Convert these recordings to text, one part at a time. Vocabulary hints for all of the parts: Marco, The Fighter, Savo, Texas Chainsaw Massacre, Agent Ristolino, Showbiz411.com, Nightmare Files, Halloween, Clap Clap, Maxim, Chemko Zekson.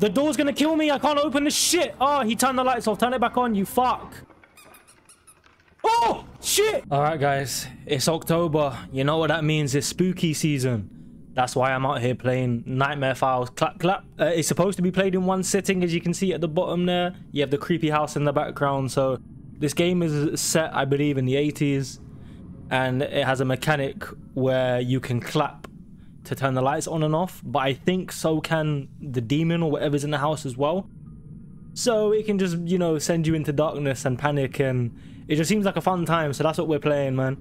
The door's gonna kill me. I can't open this shit. Oh, he turned the lights off. Turn it back on, you fuck. Oh, shit. All right, guys. It's October. You know what that means. It's spooky season. That's why I'm out here playing Nightmare Files. Clap, clap. It's supposed to be played in one sitting, as you can see at the bottom there. You have the creepy house in the background. So this game is set, I believe, in the 80s. And it has a mechanic where you can clap to turn the lights on and off. But I think so can the demon or whatever's in the house as well. So it can just, you know, send you into darkness and panic. And it just seems like a fun time. So that's what we're playing, man.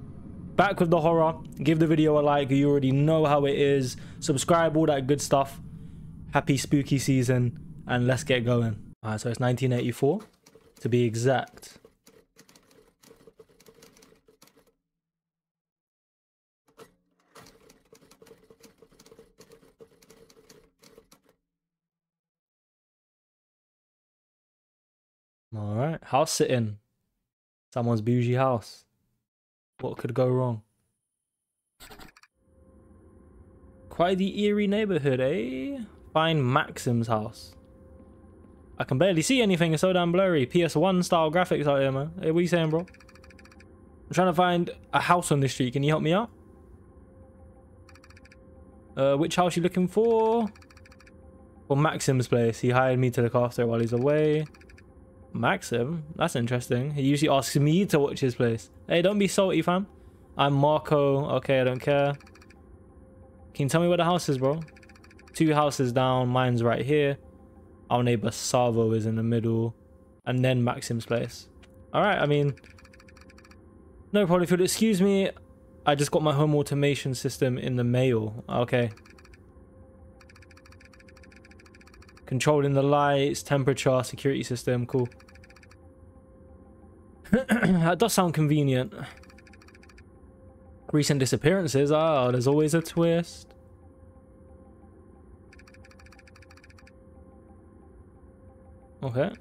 Back with the horror. Give the video a like. You already know how it is. Subscribe, all that good stuff. Happy spooky season, and let's get going. All right, so it's 1984 to be exact. All right, house sitting. Someone's bougie house. What could go wrong? Quite the eerie neighborhood, eh? Find Maxim's house. I can barely see anything. It's so damn blurry. PS1 style graphics out here, man. Hey, what are you saying, bro? I'm trying to find a house on this street. Can you help me out? Which house you looking for? Well, Maxim's place. He hired me to look after it while he's away. Maxim? That's interesting. He usually asks me to watch his place. Hey, don't be salty, fam. I'm Marco. Okay, I don't care. Can you tell me where the house is, bro? Two houses down. Mine's right here. Our neighbor Savo is in the middle. And then Maxim's place. Alright, I mean... No problem. If you'll excuse me, I just got my home automation system in the mail. Okay. Controlling the lights, temperature, security system. Cool. That does sound convenient. Recent disappearances. Oh, there's always a twist. Okay.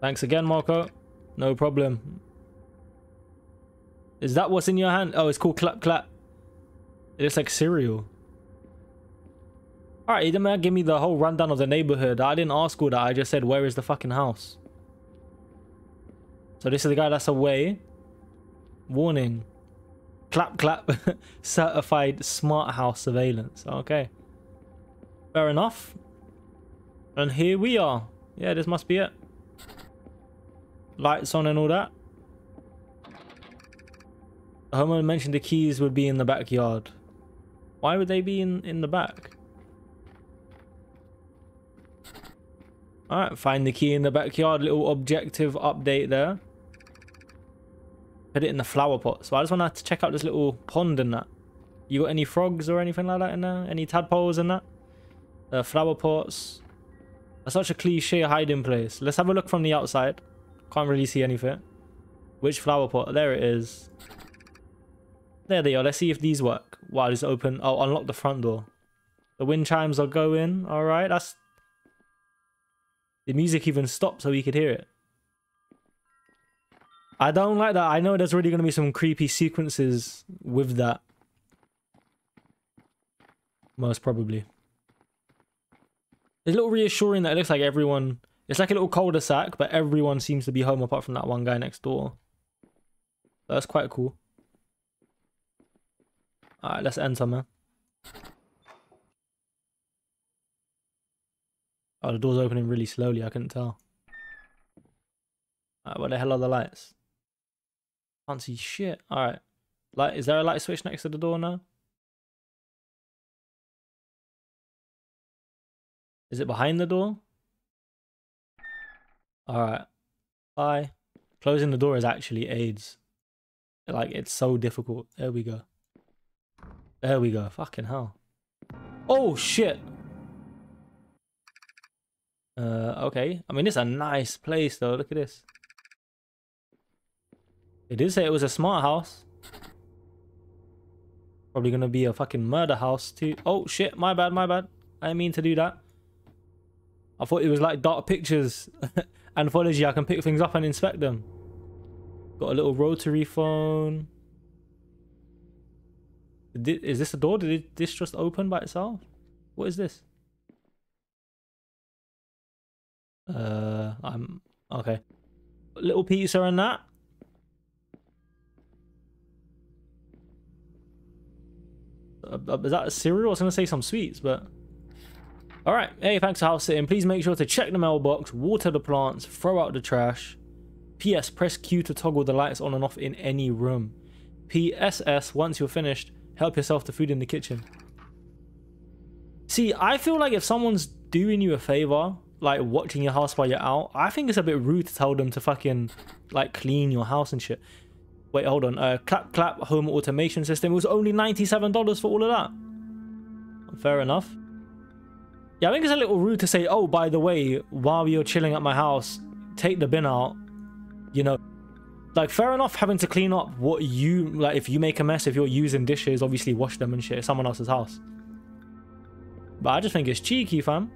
Thanks again, Marco. No problem. Is that what's in your hand? Oh, it's called Clap Clap. It looks like cereal. Alright, he didn't give me the whole rundown of the neighborhood. I didn't ask all that. I just said, where is the fucking house? So this is the guy that's away. Warning. Clap, clap. Certified smart house surveillance. Okay. Fair enough. And here we are. Yeah, this must be it. Lights on and all that. The homeowner mentioned the keys would be in the backyard. Why would they be in the back? Alright, find the key in the backyard. Little objective update there. Put it in the flower pot. So I just want to check out this little pond and that. You got any frogs or anything like that in there? Any tadpoles in that? Flower pots. That's such a cliche hiding place. Let's have a look from the outside. Can't really see anything. Which flower pot? There it is. There they are. Let's see if these work. Wow, just open. Oh, unlock the front door. The wind chimes are going. Alright, that's... The music even stopped so we could hear it. I don't like that. I know there's really going to be some creepy sequences with that. Most probably. It's a little reassuring that it looks like everyone... It's like a little cul-de-sac, but everyone seems to be home apart from that one guy next door. That's quite cool. Alright, let's enter, man. Oh, the door's opening really slowly. I couldn't tell. Alright, where the hell are the lights? Can't see shit. Alright. Light. Is there a light switch next to the door now? Is it behind the door? Alright. Bye. Closing the door is actually AIDS. Like, it's so difficult. There we go. There we go. Fucking hell. Oh, shit. Okay. I mean, it's a nice place, though. Look at this. It did say it was a smart house. Probably gonna be a fucking murder house, too. Oh, shit. My bad, my bad. I didn't mean to do that. I thought it was like dark pictures. Anthology. I can pick things up and inspect them. Got a little rotary phone. Is this a door? Did this just open by itself? What is this? I'm okay. Little pizza and that. Is that a cereal? I was going to say some sweets, but... Alright, hey, thanks for house sitting. Please make sure to check the mailbox, water the plants, throw out the trash. P.S. Press Q to toggle the lights on and off in any room. P.S.S. Once you're finished, help yourself to food in the kitchen. See, I feel like if someone's doing you a favour, like watching your house while you're out, I think it's a bit rude to tell them to fucking, like, clean your house and shit. Wait, hold on. Clap Clap home automation system. It was only $97 for all of that. Fair enough. Yeah, I think it's a little rude to say, oh, by the way, while you're chilling at my house, take the bin out. You know, like, fair enough having to clean up what you, like, if you make a mess, if you're using dishes, obviously wash them and shit. It's someone else's house. But I just think it's cheeky, fam.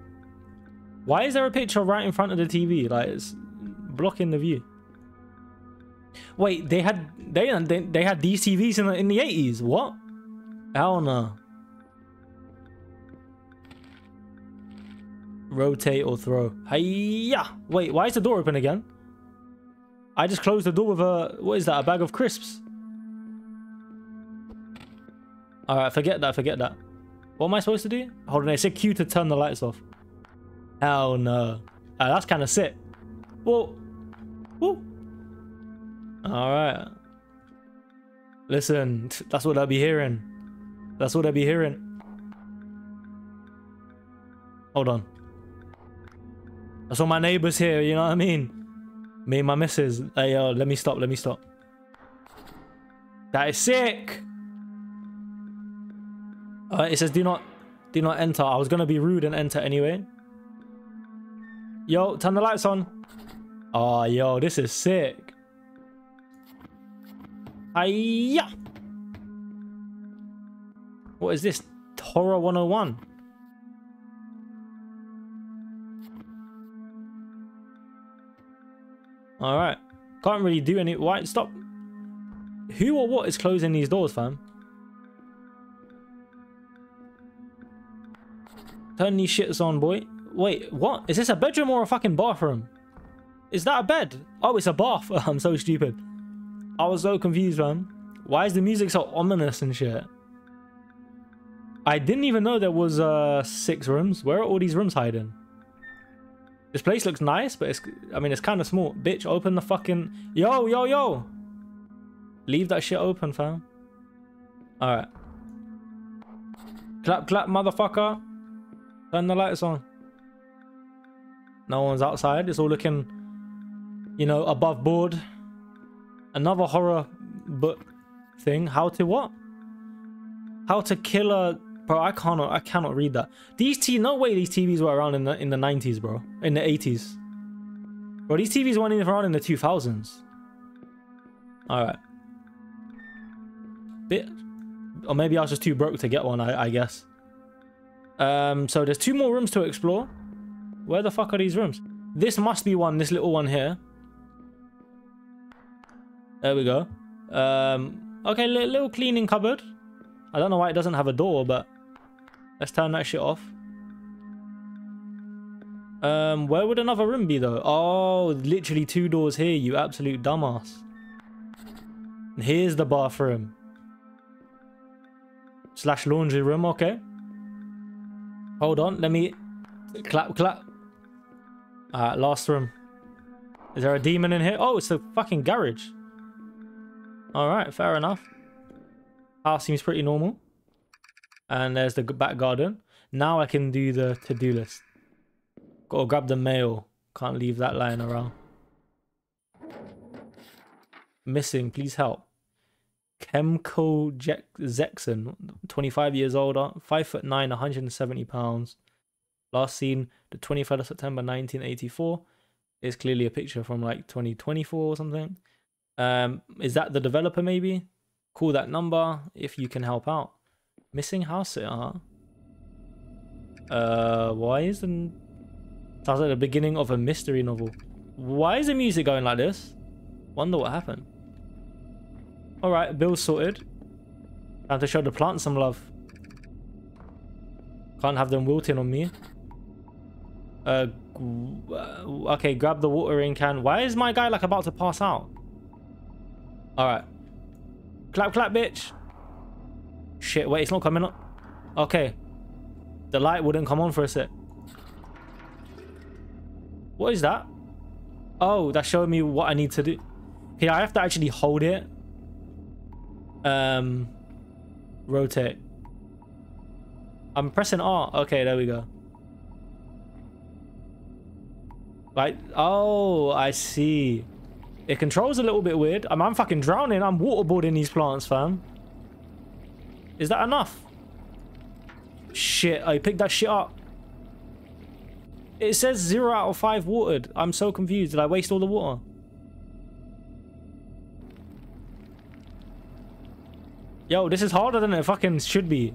Why is there a picture right in front of the TV? Like, it's blocking the view. Wait, they had these TVs in the 80s. What? Hell no. Rotate or throw. Hiya. Wait, why is the door open again? I just closed the door with a, what is that? A bag of crisps. All right, forget that. Forget that. What am I supposed to do? Hold on, it said Q to turn the lights off. Hell no. That's kind of sick. Whoa. Whoa. Alright. Listen, that's what I'll be hearing. That's what I'll be hearing. Hold on. That's all my neighbors here, you know what I mean? Me and my missus. Hey, yo, let me stop, let me stop. That is sick! Alright, it says do not enter. I was gonna be rude and enter anyway. Yo, turn the lights on. Oh, yo, this is sick. Hiya! What is this? Horror 101. Alright. Can't really do any... Wait, stop. Who or what is closing these doors, fam? Turn these shits on, boy. Wait, what? Is this a bedroom or a fucking bathroom? Is that a bed? Oh, it's a bath. I'm so stupid. I was so confused, man. Why is the music so ominous and shit? I didn't even know there was 6 rooms. Where are all these rooms hiding? This place looks nice, but it's... I mean, it's kind of small. Bitch, open the fucking... Yo, yo, yo! Leave that shit open, fam. Alright. Clap, clap, motherfucker. Turn the lights on. No one's outside. It's all looking, you know, above board. Another horror book thing. How to what? How to kill a... Bro, I cannot read that. No way these TVs were around in the 90s, bro. In the 80s. Bro, these TVs weren't even around in the 2000s. Alright. Bit... Or maybe I was just too broke to get one, I guess. So there's 2 more rooms to explore. Where the fuck are these rooms? This must be one, this little one here. There we go. Okay, little cleaning cupboard. I don't know why it doesn't have a door, but let's turn that shit off. Where would another room be though? Oh, literally 2 doors here, you absolute dumbass. And here's the bathroom. Slash laundry room, okay. Hold on, let me... Clap, clap. Alright, last room. Is there a demon in here? Oh, it's the fucking garage. Alright, fair enough. House seems pretty normal. And there's the back garden. Now I can do the to-do list. Gotta grab the mail. Can't leave that lying around. Missing, please help. Chemko Zekson, 25 years older, 5'9", 170 pounds. Last seen the 23rd of September 1984. It's clearly a picture from like 2024 or something. Is that the developer maybe? Call that number if you can help out. Missing house sitter, huh? Why is the... Sounds like the beginning of a mystery novel. Why is the music going like this? Wonder what happened. Alright, bill's sorted. Time to show the plant some love. Can't have them wilting on me. Okay, grab the watering can. Why is my guy like about to pass out? Alright. Clap clap, bitch. Shit, wait, it's not coming up. Okay. The light wouldn't come on for a sec. What is that? Oh, that's showing me what I need to do. Okay, I have to actually hold it. Rotate. I'm pressing R. Okay, there we go. Like, oh, I see. It controls a little bit weird. I'm fucking drowning. I'm waterboarding these plants, fam. Is that enough? Shit, I picked that shit up. It says 0 out of 5 watered. I'm so confused. Did I waste all the water? Yo, this is harder than it fucking should be.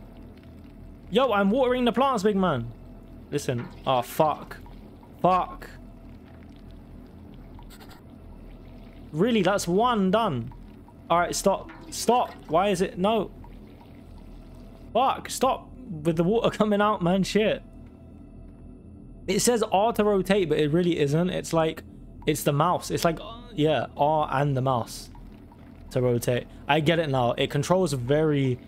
Yo, I'm watering the plants, big man. Listen. Oh, fuck. Fuck. Really, that's one done. Alright, stop. Stop. Why is it? No. Fuck. Stop with the water coming out, man. Shit. It says R to rotate, but it really isn't. It's like, it's the mouse. It's like, yeah, R and the mouse to rotate. I get it now. It controls very,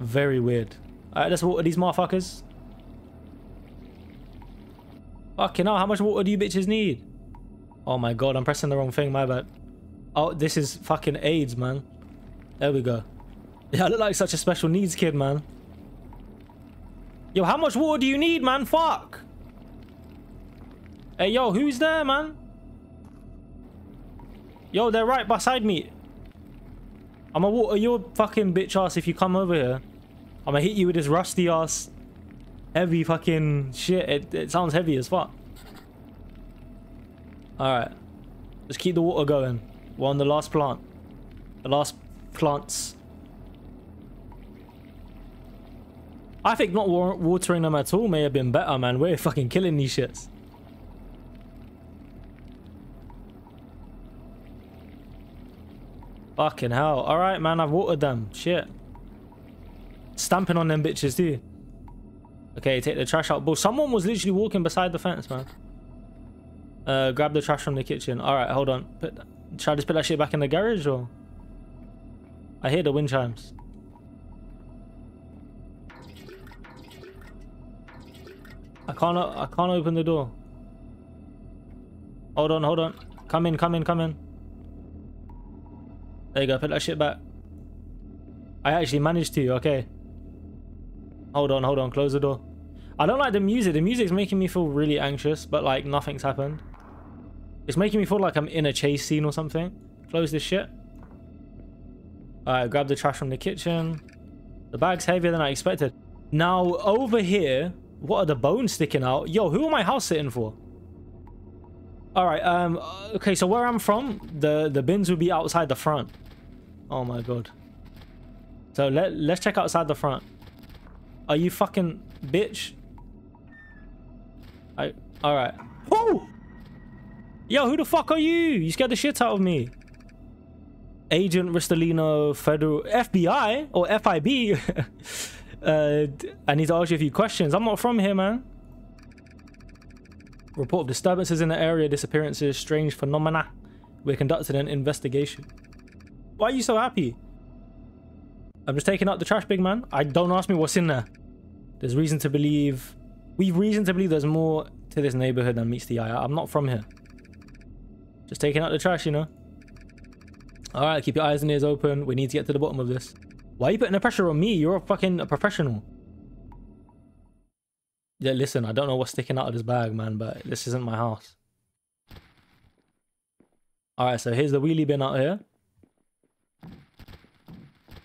very weird. Alright, let's water these motherfuckers. Fucking hell, how much water do you bitches need? Oh my god, I'm pressing the wrong thing, my bad. Oh, this is fucking AIDS, man. There we go. Yeah, I look like such a special needs kid, man. Yo, how much water do you need, man? Fuck! Hey, yo, who's there, man? Yo, they're right beside me. I'ma water your fucking bitch ass if you come over here. I'ma hit you with this rusty ass heavy fucking shit. It sounds heavy as fuck. Alright. Let's keep the water going. We're on the last plant. The last plants. I think not watering them at all may have been better, man. We're fucking killing these shits. Fucking hell. Alright, man. I've watered them. Shit. Stamping on them bitches, too. Okay, take the trash out. But someone was literally walking beside the fence, man. Grab the trash from the kitchen. Alright, hold on. Should I just put that shit back in the garage, or? I hear the wind chimes. I can't open the door. Hold on, hold on. Come in, come in, come in. There you go, put that shit back. I actually managed to, okay. Hold on, hold on, close the door. I don't like the music. The music's making me feel really anxious, but like nothing's happened. It's making me feel like I'm in a chase scene or something. Close this shit. Alright, grab the trash from the kitchen. The bag's heavier than I expected. Now, over here, what are the bones sticking out? Yo, who am I house sitting for? Alright, okay, so where I'm from, the bins will be outside the front. Oh my god. So let's check outside the front. Are you fucking bitch? Alright. Whoa! Yo, who the fuck are you? You scared the shit out of me. Agent Ristolino, Federal FBI or FIB. I need to ask you a few questions. I'm not from here, man. Report of disturbances in the area, disappearances, strange phenomena. We're conducting an investigation. Why are you so happy? I'm just taking out the trash, big man. Don't ask me what's in there. There's reason to believe... We've reason to believe there's more to this neighborhood than meets the eye. I'm not from here. Just taking out the trash, you know. Alright, keep your eyes and ears open. We need to get to the bottom of this. Why are you putting the pressure on me? You're a fucking professional. Yeah, listen, I don't know what's sticking out of this bag, man, but this isn't my house. Alright, so here's the wheelie bin out here.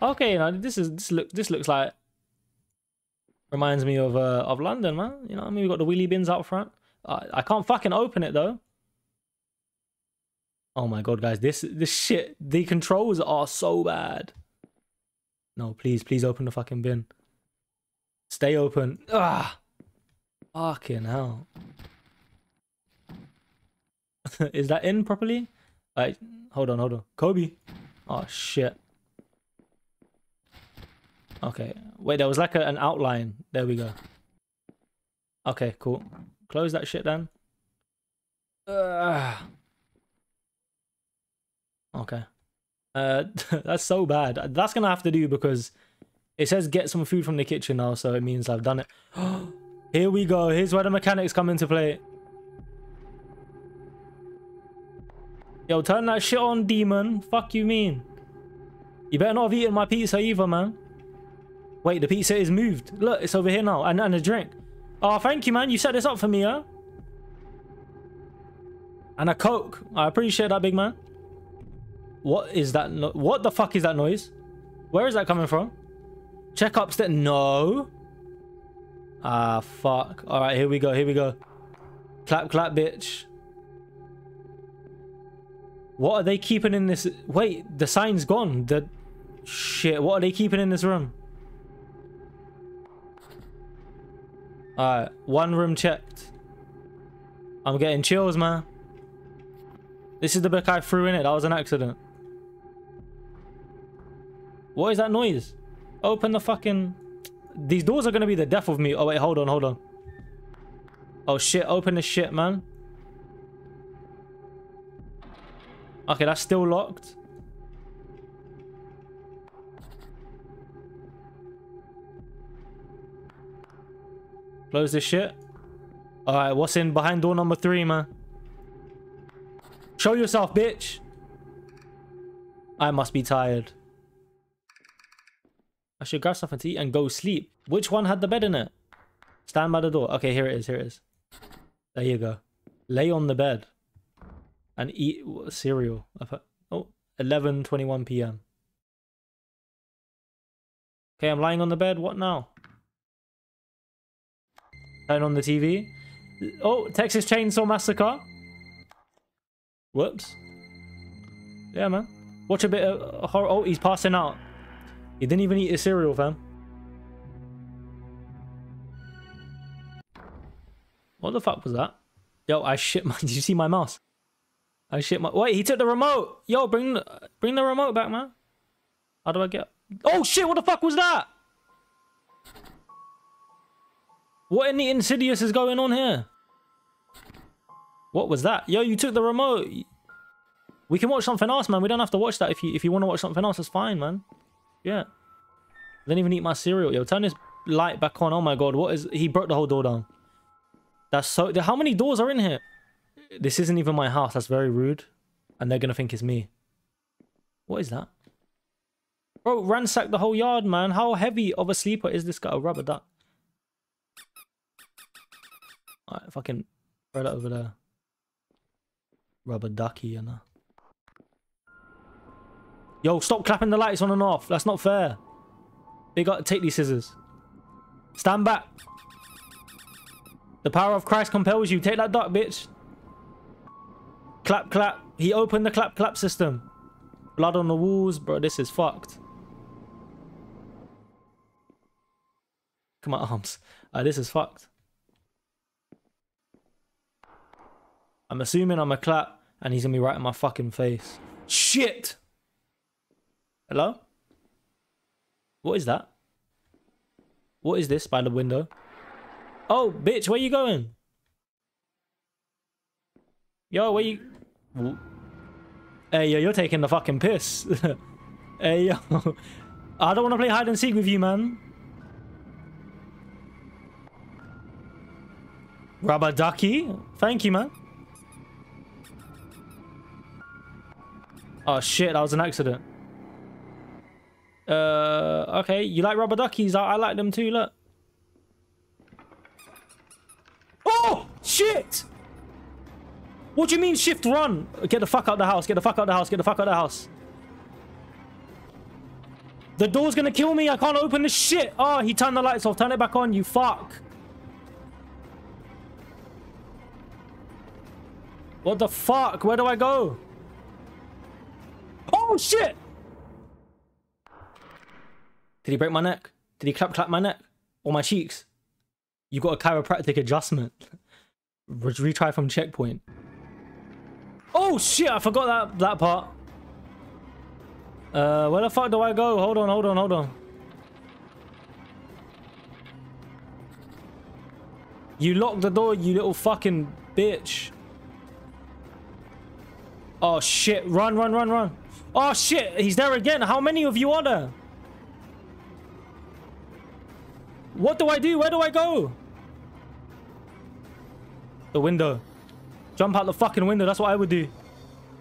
Okay, now this looks like... Reminds me of London, man. You know what I mean? We've got the wheelie bins out front. I can't fucking open it, though. Oh my god, guys. This shit. The controls are so bad. No, please. Please open the fucking bin. Stay open. Ugh. Fucking hell. Is that in properly? Like, hold on, hold on. Kobe. Oh, shit. Okay. Wait, there was like an outline. There we go. Okay, cool. Close that shit then. Okay. That's so bad. That's gonna have to do because it says get some food from the kitchen now, so it means I've done it. Here we go. Here's where the mechanics come into play. Yo, turn that shit on, demon. Fuck you mean? You better not have eaten my pizza either, man. Wait, the pizza is moved. Look, it's over here now. And a drink. Oh, thank you, man. You set this up for me, huh? And a Coke. I appreciate that, big man. What is that? What the fuck is that noise? Where is that coming from? Check upstairs. No. Ah, fuck. All right, here we go. Here we go. Clap, clap, bitch. What are they keeping in this? Wait, the sign's gone. The shit. What are they keeping in this room? All right, one room checked. I'm getting chills, man. This is the book I threw in it. That was an accident. What is that noise? Open the fucking... These doors are going to be the death of me. Oh, wait, hold on, hold on. Oh, shit. Open this shit, man. Okay, that's still locked. Close this shit. Alright, what's in behind door number 3, man? Show yourself, bitch. I must be tired. I should grab something to eat and go sleep. Which one had the bed in it? Stand by the door. Okay, here it is, here it is. There you go. Lay on the bed. And eat cereal. Oh, 11:21 p.m. Okay, I'm lying on the bed. What now? Turn on the TV. Oh, Texas Chainsaw Massacre. Whoops. Yeah, man. Watch a bit of horror. Oh, he's passing out. He didn't even eat his cereal, fam. What the fuck was that? Yo, I shit my... Did you see my mouse? I shit my... Wait, he took the remote! Yo, bring the remote back, man. How do I get... Oh, shit! What the fuck was that? What in the insidious is going on here? What was that? Yo, you took the remote. We can watch something else, man. We don't have to watch that. If you want to watch something else, it's fine, man. Yeah. I didn't even eat my cereal. Yo, turn this light back on. Oh my god, what is... He broke the whole door down. That's so... How many doors are in here? This isn't even my house. That's very rude. And they're gonna think it's me. What is that? Bro, ransack the whole yard, man. How heavy of a sleeper is this guy? A rubber duck. Alright, fucking... Throw that over there. Rubber ducky, you know. Yo, stop clapping the lights on and off. That's not fair. They gotta take these scissors. Stand back. The power of Christ compels you. Take that duck, bitch. Clap, clap. He opened the clap, clap system. Blood on the walls. Bro, this is fucked. Come on, arms. This is fucked. I'm assuming I'm a clap and he's gonna be right in my fucking face. Shit! Hello? What is that? What is this by the window? Oh, bitch, where you going? Yo, where you... Hey, yo, you're taking the fucking piss. Hey, yo. I don't want to play hide and seek with you, man. Rubber ducky? Thank you, man. Oh, shit, that was an accident. Okay, you like rubber duckies? I like them too, look. Oh, shit! What do you mean shift run? Get the fuck out of the house, get the fuck out of the house, get the fuck out of the house. The door's gonna kill me, I can't open this shit. Oh, he turned the lights off, turn it back on, you fuck. What the fuck, where do I go? Oh, shit! Did he break my neck? Did he clap clap my neck? Or my cheeks? You got a chiropractic adjustment. Retry from checkpoint. Oh, shit! I forgot that part. Where the fuck do I go? Hold on, hold on, hold on. You locked the door, you little fucking bitch. Oh shit, run, run, run, run. Oh shit, he's there again. How many of you are there? What do I do? Where do I go? The window. Jump out the fucking window. That's what I would do.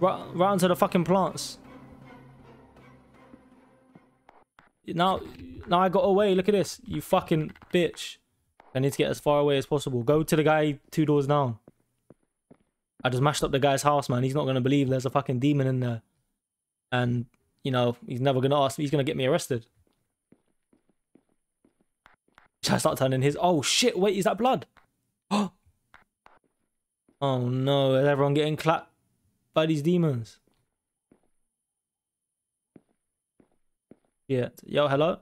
Right onto the fucking plants. Now I got away. Look at this. You fucking bitch. I need to get as far away as possible. Go to the guy 2 doors down. I just mashed up the guy's house, man. He's not going to believe there's a fucking demon in there. And, you know, he's never going to ask me. He's going to get me arrested. Should I start turning his... Oh, shit. Wait, is that blood? Oh. Oh, no. Is everyone getting clapped by these demons? Yeah. Yo, hello?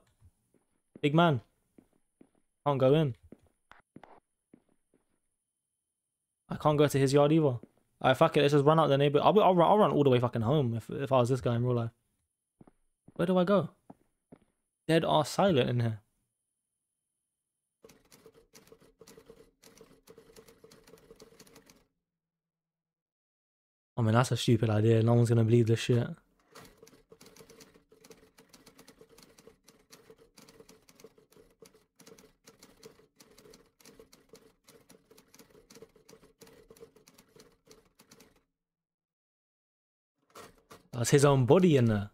Big man. Can't go in. I can't go to his yard either. Alright, fuck it. Let's just run out the neighborhood. I'll run all the way fucking home if I was this guy in real life. Where do I go? Dead are silent in here. I mean, that's a stupid idea. No one's gonna believe this shit. That's his own body in there.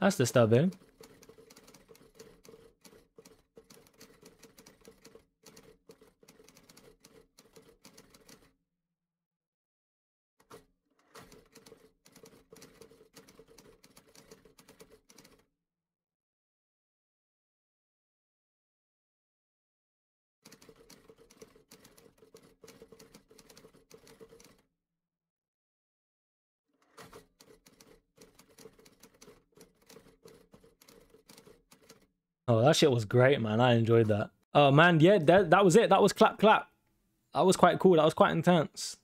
That's disturbing. Oh, that shit was great, man. I enjoyed that. Oh, man. Yeah, that was it. That was Clap Clap. That was quite cool. That was quite intense.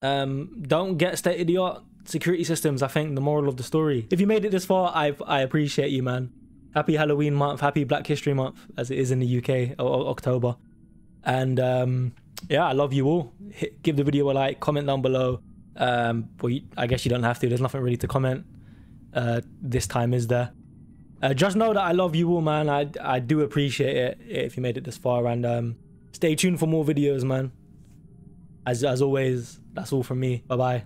Don't get state-of-the-art security systems, I think, the moral of the story. If you made it this far, I appreciate you, man. Happy Halloween month. Happy Black History Month, as it is in the UK, October. And, yeah, I love you all. Give the video a like. Comment down below. Well, I guess you don't have to. There's nothing really to comment this time, is there? Just know that I love you all, man. I do appreciate it if you made it this far. And stay tuned for more videos, man. As always, that's all from me. Bye-bye.